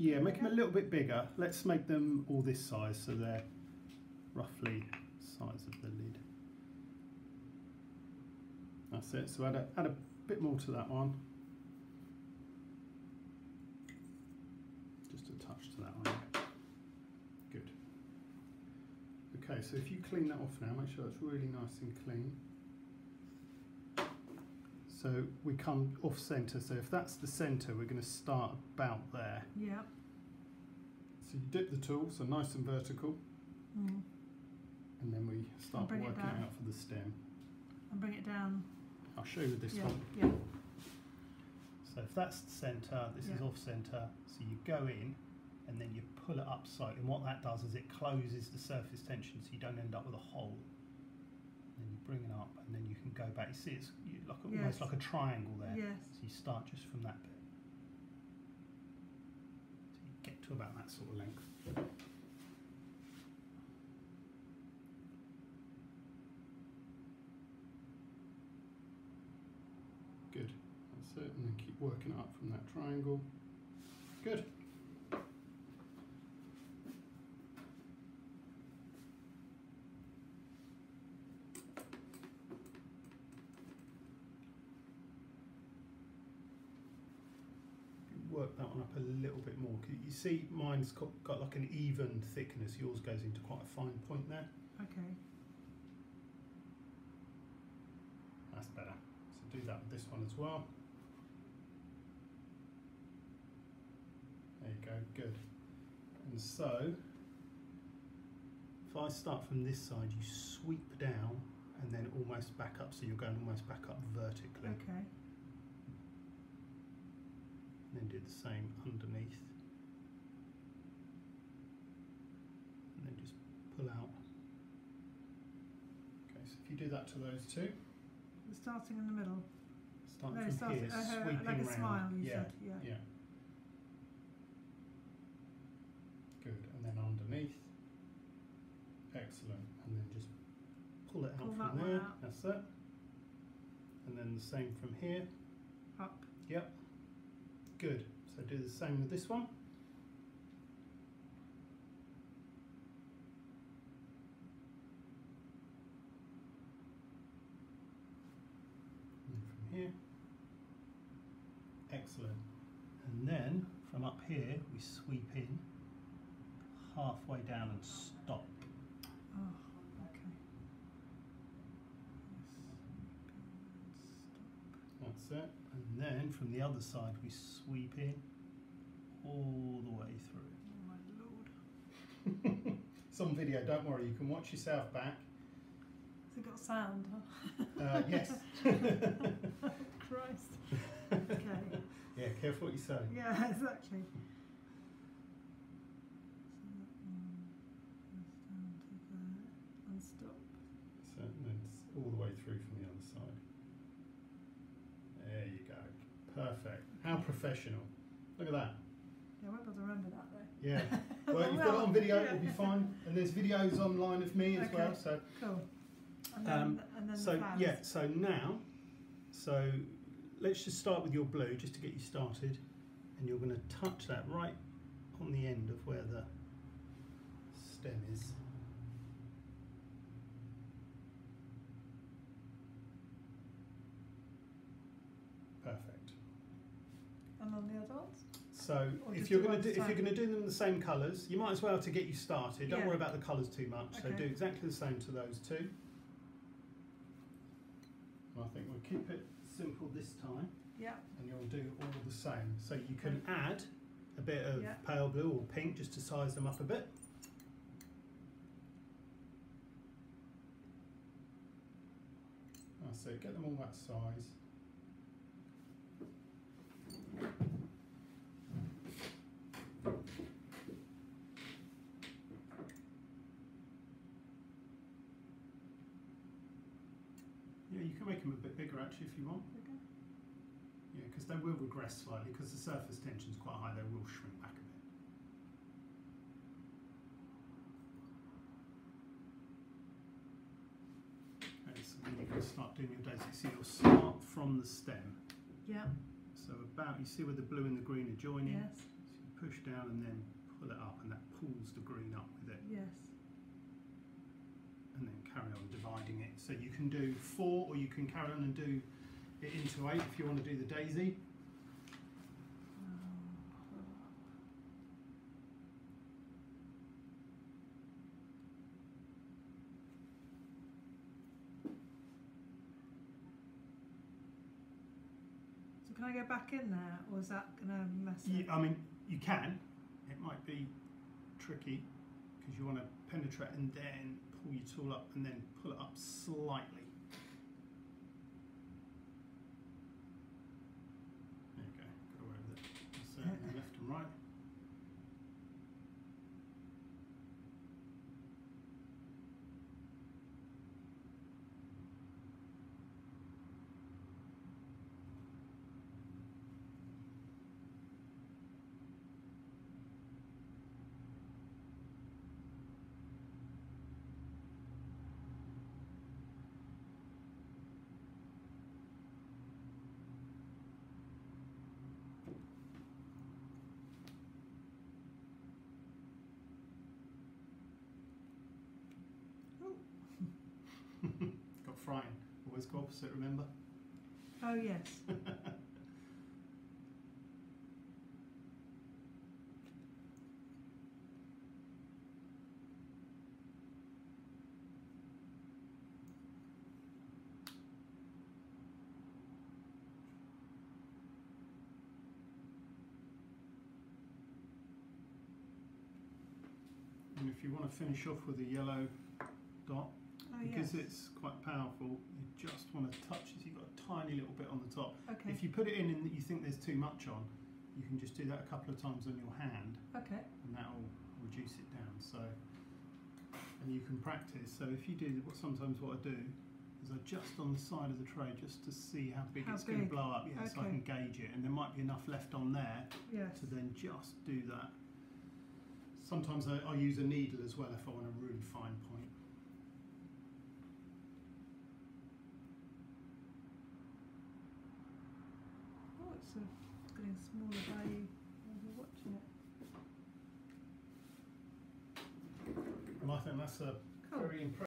Yeah, make them a little bit bigger. Let's make them all this size so they're roughly the size of the lid. That's it, so add a bit more to that one. Just a touch to that one. Good. Okay, so if you clean that off now, make sure it's really nice and clean. So we come off centre, so if that's the centre, we're going to start about there. Yeah. So you dip the tool, so nice and vertical. Mm. And then we start working it out for the stem. And bring it down. I'll show you with this one. Yeah. So if that's the centre, this is off centre, so you go in and then you pull it up slightly. And what that does is it closes the surface tension so you don't end up with a hole. Then you bring it up and then you can go back. You see it's like almost like a triangle there. Yes. So you start just from that bit. So you get to about that sort of length. Good. That's it. And then keep working up from that triangle. Good. Work that one up a little bit more. You see mine's got like an even thickness, yours goes into quite a fine point there. Okay. That's better. So do that with this one as well. There you go, good. And so, if I start from this side, you sweep down and then almost back up, so you're going almost back up vertically. Okay. And then do the same underneath and then just pull out. Okay, so if you do that to those two. We're starting in the middle. Starting no, from here, sweeping like a round. Smile, you said. Yeah. Good, and then underneath. Excellent, and then just pull it out from there. Out. That's it. And then the same from here. Up. Yep. Good, so do the same with this one. And then from here. Excellent. And then from up here, we sweep in halfway down and stop. Oh, okay. That's it. And then from the other side we sweep in all the way through. Oh my lord. It's on video, don't worry, you can watch yourself back. Has it got sound? Huh? Yes. Christ. Okay. Yeah, careful what you say. Yeah, exactly. And stop. So then it's all the way through from the other side. There you go. Perfect. How professional. Look at that. Yeah, I won't be able to remember that though. Yeah. Well, you've got it on video, it'll be fine. And there's videos online of me as well. So cool. And then, so let's just start with your blue just to get you started. And you're going to touch that right on the end of where the stem is. Perfect. And on the adults? So if you're going to do them the same colours, you might as well to get you started. Don't worry about the colours too much. Okay. So do exactly the same to those two. And I think we'll keep it simple this time. Yeah. And you'll do all the same. So you can add a bit of pale blue or pink just to size them up a bit. That's it. Get them all that size. Yeah, you can make them a bit bigger actually if you want. Okay. Yeah, because they will regress slightly because the surface tension is quite high, they will shrink back a bit. Okay, so then you can start doing your daisy. So you'll start from the stem. Yeah. So about, you see where the blue and the green are joining? Yes. So you push down and then pull it up, and that pulls the green up with it. Yes. And then carry on dividing it. So you can do 4, or you can carry on and do it into 8 if you want to do the daisy. So can I go back in there, or is that going to mess up? Yeah, I mean, you can. It might be tricky because you want to penetrate and then pull your tool up and then pull it up slightly. There you go, go over that. So left and right. Got frying. Always go opposite, remember? Oh, yes. And if you want to finish off with a yellow dot, because it's quite powerful, you just want to touch it. You've got a tiny little bit on the top. Okay. If you put it in and you think there's too much on, you can just do that a couple of times on your hand. Okay. And that will reduce it down. So, and you can practice. So if you do, sometimes what I do is I just on the side of the tray just to see how big it's going to blow up. Yeah. Okay. So I can gauge it, and there might be enough left on there. Yes. To then just do that. Sometimes I use a needle as well if I want a really fine point. So it's getting smaller by you watching it. Well, I think that's a very impressive.